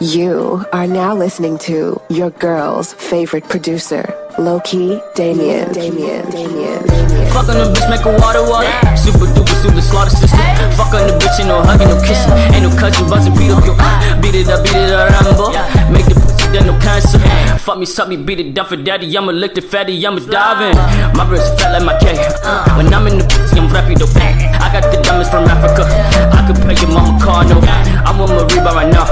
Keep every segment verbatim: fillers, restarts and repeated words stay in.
You are now listening to your girl's favorite producer, Low-Key Damien. Damien. Damien. Damien. Fuck on the bitch, make a water water. Yeah. Super duper, super slaughter system. Hey. Fuck on the bitch, ain't no hugging, no kissing. Yeah. Ain't no cutting, busting, beat up your eye. Beat it up, beat it up, Rambo. Yeah. Make the pussy, there's no cancer. Yeah. Fuck me, suck me, beat it down for daddy. I'ma lick the fatty, I'ma dive in. My wrist fat like my cake. Uh. When I'm in the pussy, I'm rapido. I got the diamonds from Africa. Yeah. I could pay your mama car, no. Yeah. I'm with Mariba right now.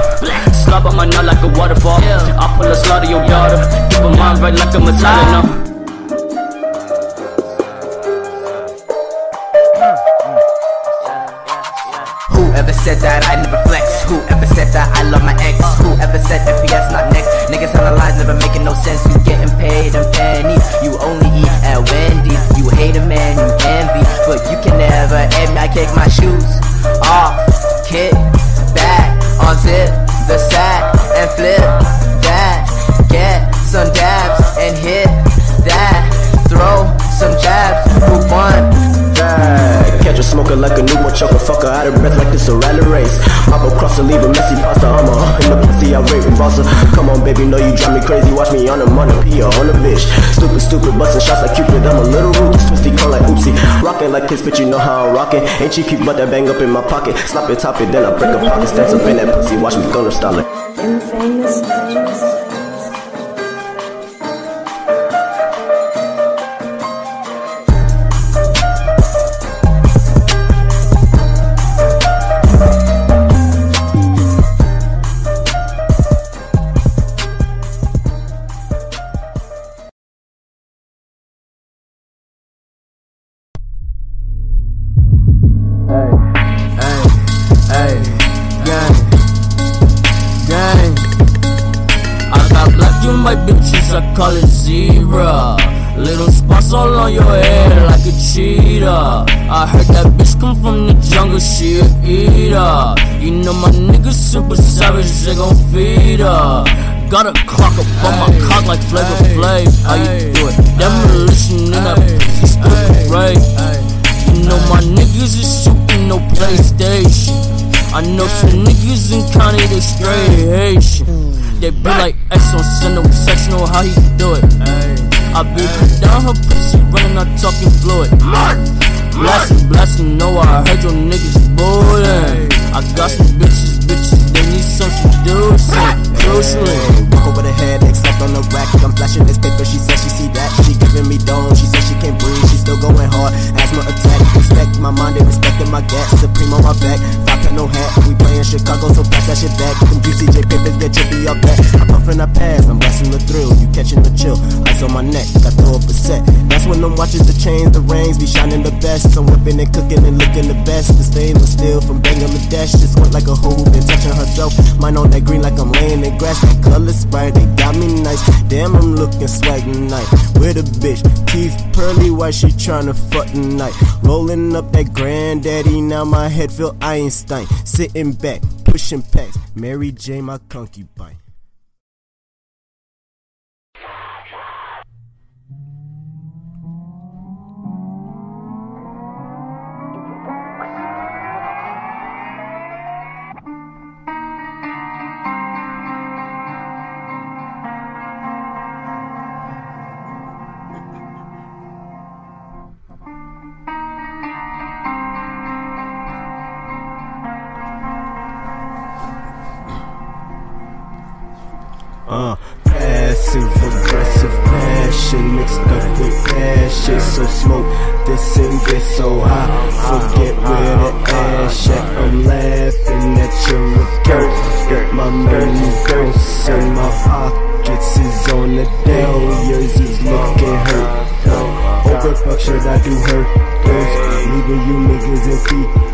Slob on my nut like a waterfall. Yeah. I pull a slaughter your daughter. Keep her mind right like a Madonna. No. Whoever said that I never flex? Whoever said that I love my ex? Whoever said F B S not next? Niggas on the lies never making no sense. You getting paid in pennies. You only eat at Wendy's. You hate a man, you envy, but you can never envy. I kick my shoes off, kick back, unzip the sack and flip that. Get some dabs and hit that. Throw some jabs. Who won that? Catch a smoker like a newborn choker. Fucker out of breath like this a rally race. Hop across the leave a messy pasta. I'm a hump in the pussy. I rate revolver. Come on, baby, know you drive me crazy. Watch me on a money, P R on a bitch. Stupid, stupid, busting shots like Cupid. I'm a little ruthless, twisty, come like oopsie. Rockin' like this, bitch, you know how I'm rockin'. Ain't cheap, but that bang up in my pocket. Slap it, top it, then I break a pocket. Stance up in that pussy. Watch me gunner style it. Call it zebra. Little spots all on your head like a cheetah. I heard that bitch come from the jungle, she a eater. You know my niggas super savage, they gon' feed her. Got a clock up on my cock like Flavor Flav. How you do it? Demolition in that pussy strip right. You know my niggas is shooting no PlayStation. I know some niggas in county, they straight Haitian. They be like X on send them sex, know how he do it. I be down her pussy running, not talking fluid. Blasting, blasting, know I heard your niggas booting. I got some bitches, bitches, they need some seducing. Crucially, walk over the head, legs left on the rack. I'm flashing this paper, she said she see that. She giving me dome, she said she can't breathe. She still going hard, asthma attack. Respect my mind, they respecting my gas. Supreme on my back, five no hat. We playing Chicago, so pass that shit back. Them D C J papers that you be up. I'm puffin' I pass, I'm blasting the thrill. You catching the chill, ice on my neck, I throw up a set. That's when them watches the chains, the rings be shining the best. I'm whipping and cooking and looking the best. The stainless steel from Bangladesh. Just went like a hoe who been touching herself. Mine on that green like I'm laying in grass. That color Sprite, they got me nice. Damn, I'm looking swag tonight. With a bitch, teeth pearly white, she tryna fuck tonight. Rolling up that granddaddy, now my head feel Einstein. Sitting back, pushing packs, Mary J, my concubine. Uh, passive, aggressive passion mixed up with ashes. So smoke this and get so high, forget where the ash at. I'm laughing at your recurve. My memory bursts in my pockets is on the down. Yours is looking hurt. Over fuck should I do hurt? Leaving you niggas in feet.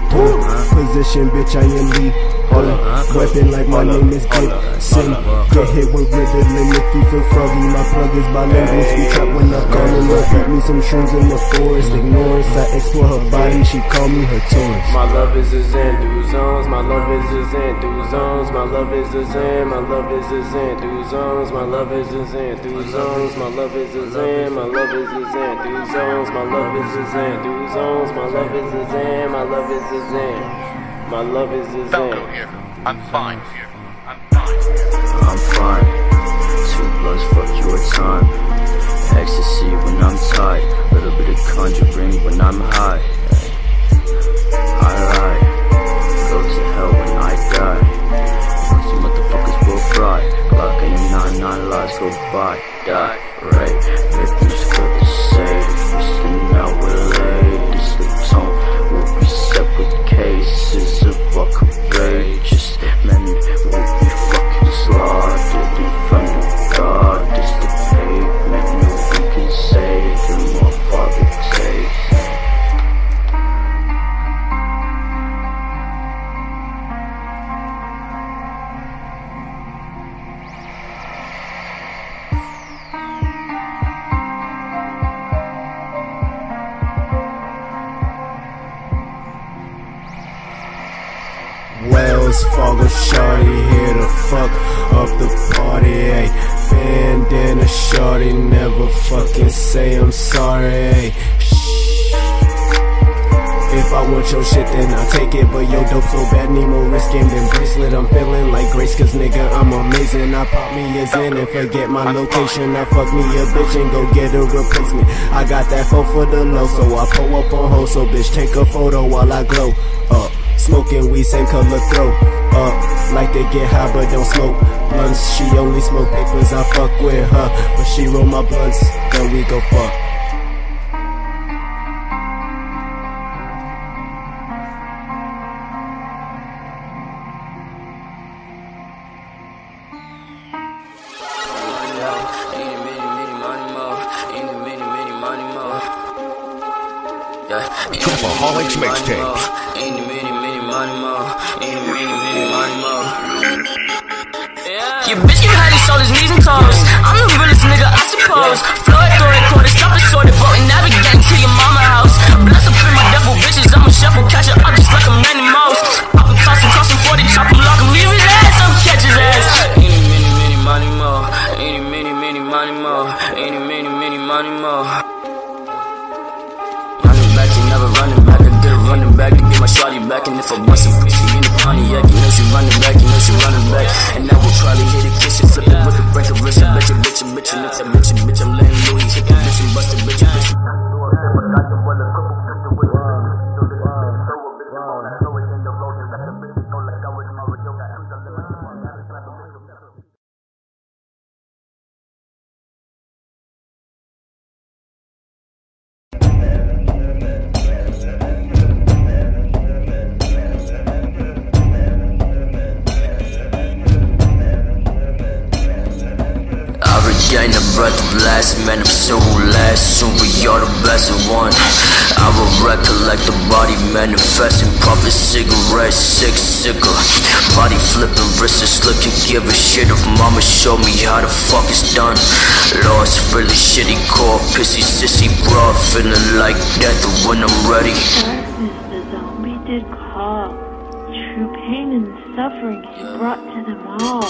Position action, bitch, I am Lee. Hold up, weapon like my name is Gibson. Get hit with riddling if you feel froggy. My plug is bilingual, speak up when I call him up. Get me some shrooms in the forest, ignorance. I explore her body, she call me her tourist. My love is a zen through zones, my love is a zen through zones. My love is a zen, my love is a zen through zones. My love is a zen through zones, my love is a zen, my love is a zen through zones. My love is a zen through zones, my love is a zen, my love is a zen. My love is a zen. Don't go here, I'm fine here, I'm fine here. I'm fine, two blunts, fuck your time. Ecstasy when I'm tired, little bit of conjuring when I'm high. I lie, go to hell when I die. Once you motherfuckers will fry, Glock and a nine, nine lives go by, die, right? Victims got to say, we're out with a lady. Sleeps on, we'll be separate cases of our courageous men. We'll be fucking slaughtered in front of God. This the pavement, no one can save him, our father saves. Wells Fargo shorty here to fuck up the party, ayy. Bandana shorty never fucking say I'm sorry, ayy. If I want your shit then I'll take it, but yo dope so bad need more risk game than bracelet. I'm feeling like grace cause nigga I'm amazing. I pop me a zen and forget my location. I fuck me a bitch and go get a replacement. I got that phone for the low so I pull up on ho, so bitch take a photo while I glow up. Smoking weed, same color throat up. Like they get high but don't smoke blunts. She only smoke papers, I fuck with her. But she roll my blunts, then we go fuck. Trapaholics mixtapes. Your bitch can hide his soul, his knees and toes. I'm the realest nigga, I suppose. Flood, throw that quarter, stop it, sort it, boat, and navigate to your mama house. Bless up in my devil bitches, I'ma shuffle, catch her up just like I'm Manny Mouse. Pop him, toss him, cross him, forty, chop him, lock him, leave his ass, I'ma catch his ass. Any, many, many, money more. Any, many, many, money more. Any, many, many, money more. Running back, you never running back. I get a running back to get my shawty back, and if I want some pussy in the Pontiac, you know she running back, you know she running back. And I will probably hit a kiss and flip it with a break of wrist. I bet your bitch, a bitch, a bitch, a bitch, a bitch, I'm letting Louis hit the bitch and bust a bitch, a bitch. Last man, I'm so last, soon we are the best of one. I will recollect the body manifesting, puffing cigarettes, sick sicker. Body flipping, wrist is slick, you give a shit if mama show me how the fuck it's done. Lost, really shitty, call, pissy, sissy, bro, feeling like death when I'm ready. Darkness is all we did call, true pain and suffering he brought to them all.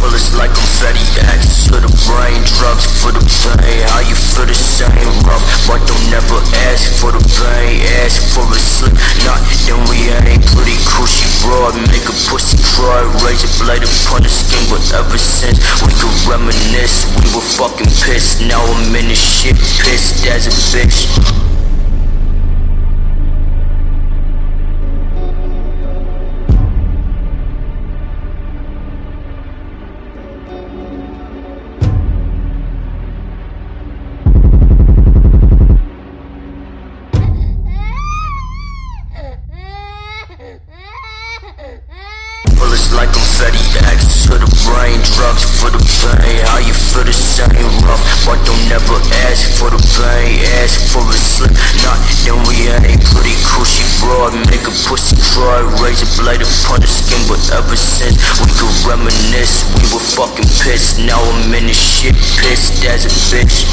Well, it's like confetti, X to the brain, drugs for the pain. How you feel the same, rough, but don't never ask for the pain. Ask for a slip, not then we ain't pretty cool. She broad, make a pussy cry, raise a blade upon the skin. But ever since we could reminisce, we were fucking pissed. Now I'm in this shit, pissed as a bitch. Drugs for the pain. How you feel the same rough, but don't never asking for the pain, asking for a slip. Not then we had a pretty cushy broad, make a pussy cry, raise a blade upon the skin. But ever since we could reminisce, we were fucking pissed. Now I'm in this shit, pissed as a bitch.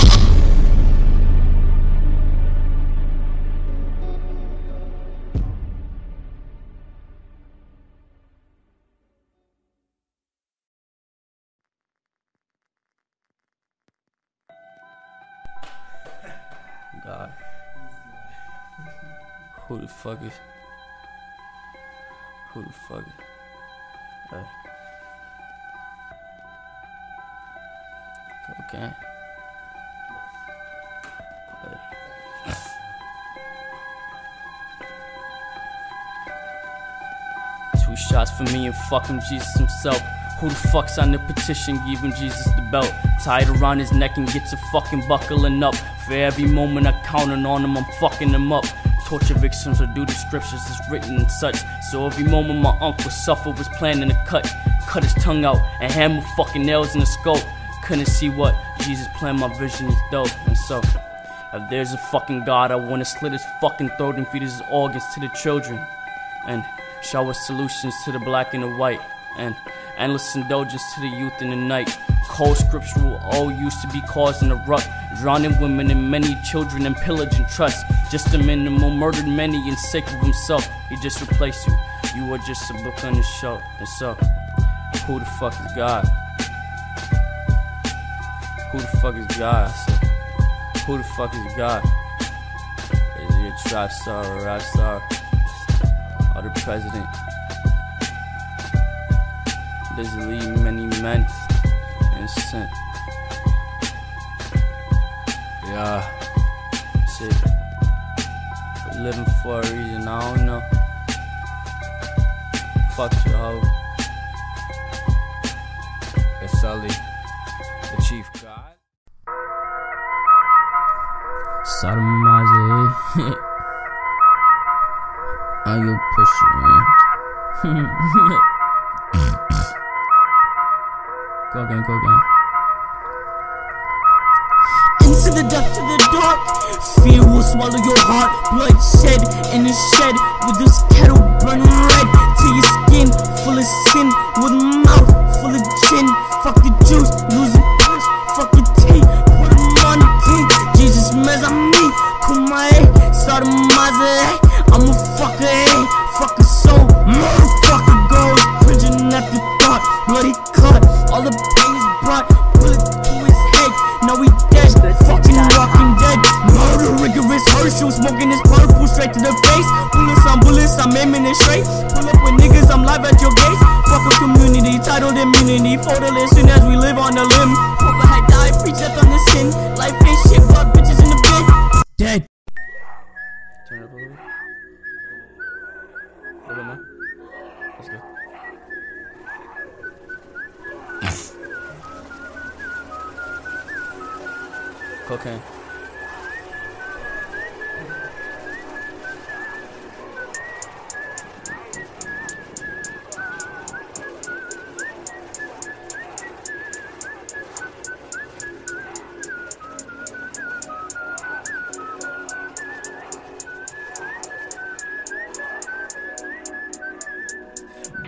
God. Who the fuck is? Who the fuck is? Hey. Okay. Hey. Two shots for me and fuck him, Jesus himself. Who the fuck signed the petition, give him Jesus the belt? Tied around his neck and gets a fucking buckling up. For every moment I counting on him, I'm fucking him up. Torture victims are due to scriptures that's written and such. So every moment my uncle suffered was planning to cut. Cut his tongue out and hammer fucking nails in the skull. Couldn't see what Jesus planned, my vision is dope. And so, if there's a fucking God, I wanna slit his fucking throat and feed his organs to the children. And shower solutions to the black and the white. And endless indulgence to the youth in the night. Cold scripts will all used to be causing a rut, drowning women and many children and pillaging trust. Just a minimal murdered many and sick of himself. He just replaced you. You are just a book on the shelf. And so, who the fuck is God? Who the fuck is God? I said, who the fuck is God? Is he a trap star or a rap star? Or the president? Does it leave many men innocent? Yeah. Shit. We're living for a reason, I don't know. Fuck your hoe. It's Sully, the chief god. Sodomizer. I'm your pusher, man. Go again, go again. Into the depths of the dark, fear will swallow your heart. Bloodshed in the shed, with this kettle burning red. Till your skin full of sin, with a mouth full of gin. Fuck the juice, lose the push, fuck the tea, put them on the tea. Jesus mess on me, kumae, sodomizer. I'm a fucker, eh? Fuck a soul, motherfucker goes prison at the thought, bloody cut. All the pain is brought, bullet through his head. Now he dead, fucking rockin' dead. Murder, rigorous Herschel, smoking his purple straight to the face. Bullets on bullets, I'm aiming it straight. Pull up with niggas, I'm live at your gates. Fuck a community, titled immunity. For the listen as we live on the limb. Whoever had died, preach death on the sin. Life ain't shit, but bitches in the bed. Dead. Turn up a little bit. A little more. Let's go. Cocaine.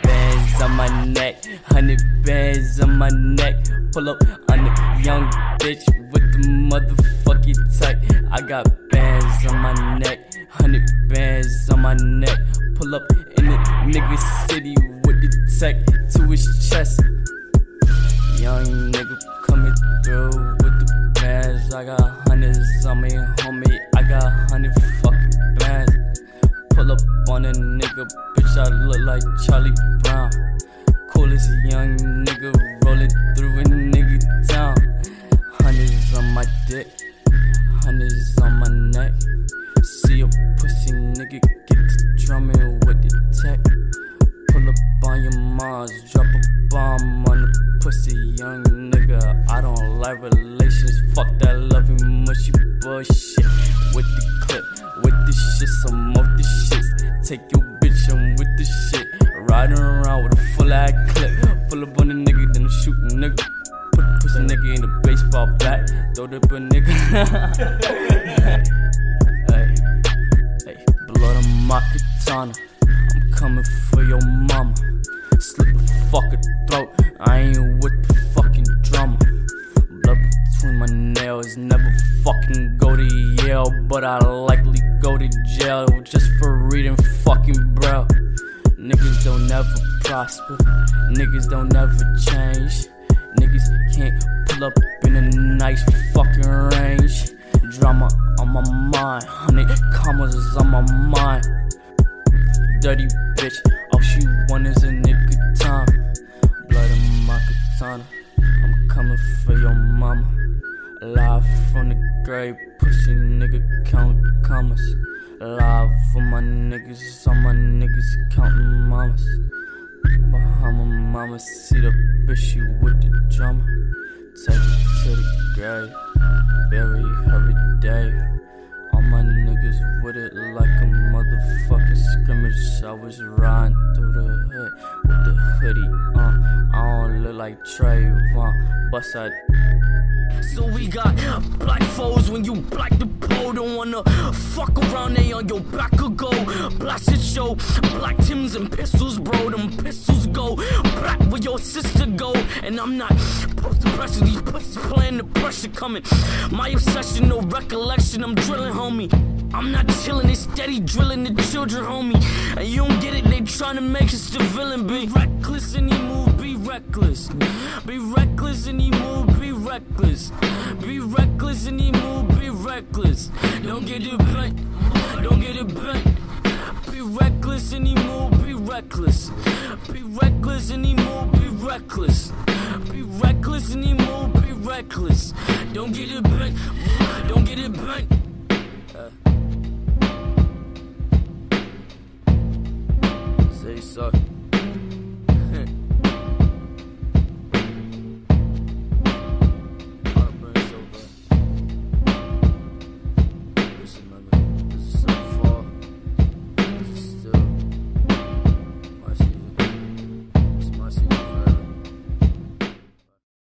Bands on my neck, hundred bands on my neck. Pull up on the young bitch with the motherfucking tight. I got bands on my neck, hundred bands on my neck. Pull up in the nigga city with the tech to his chest. Young nigga coming through with the bands. I got hundreds on me, homie. I got hundred fucking bands. Pull up on a nigga, bitch. I look like Charlie Brown. Coolest young nigga rolling through a nigga town. Hundreds on my dick, hundreds on my neck. See a pussy nigga get the drumming with the tech. Pull up on your mom's, drop a bomb on the pussy young nigga. I don't like relations, fuck that loving mushy bullshit. With the clip, with the shit, some of the shits. Take your bitch, I'm with the shit. Riding around with a full-ass clip. Pull up on the nigga, then shoot the nigga. Put the pussy nigga in the baseball bat. Throw the a nigga. Hey, hey, blood on my katana. I'm coming for your mama. Slip a fucker throat. I ain't with the fucking drama. Blood between my nails. Never fucking go to Yale, but I likely go to jail just for reading fucking Braille. Niggas don't ever prosper. Niggas don't ever change. Niggas can't pull up in a nice fucking range. Drama on my mind. Honey commas is on my mind. Dirty bitch. All she want is a nigga time. Blood in my katana. I'm coming for your mama. Live from the grave. Pussy nigga count commas. Live for my niggas, all my niggas countin' mamas. Bahama mama, see the bitch, you with the drama. Take her to the grave, bury her a day. All my niggas with it like a motherfucking scrimmage. I was riding through the hood with the hoodie on. Uh, I don't look like Trayvon, bust out. So we got black foes when you black the pole. Don't wanna fuck around, they on your back or go. Blast it show, black Tims and pistols, bro. Them pistols go black where your sister go. And I'm not supposed to pressure these pussies, playing the pressure coming. My obsession, no recollection, I'm drilling, homie. I'm not chilling, it's steady drilling the children, homie. And you don't get it, they trying to make us the villain. Be reckless and you move, be reckless. Be reckless and you move, be reckless. Be reckless and you move, be reckless. Don't get it bent, don't get it bent. Be reckless and you move, be reckless. Be reckless and you move, be reckless. Be reckless and you move, be reckless. Don't get it bent, don't get it bent. Uh. Say so.